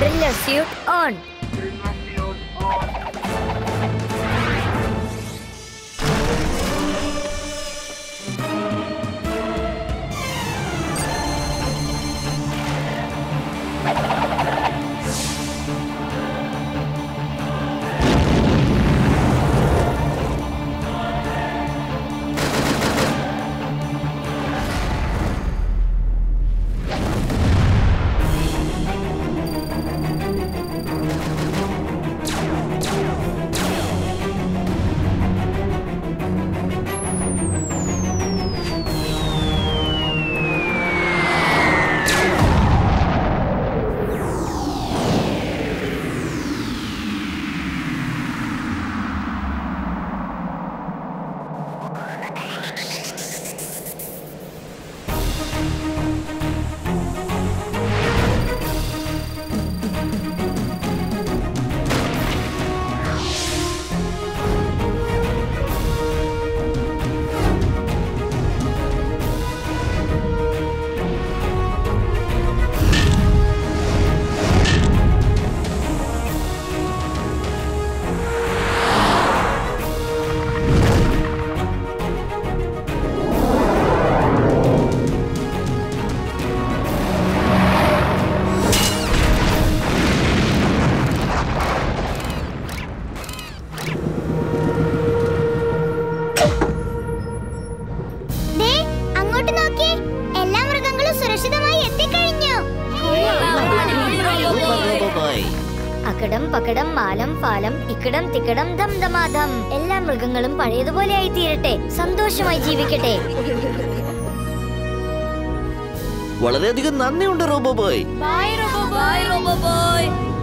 Driller suit on. എല്ലാ മൃഗങ്ങളും പഴയതുപോലെ ആയി തീരട്ടെ, സന്തോഷമായി ജീവിക്കട്ടെ. വളരെയധികം നന്ദിയുണ്ട് robo boy. Bye robo boy.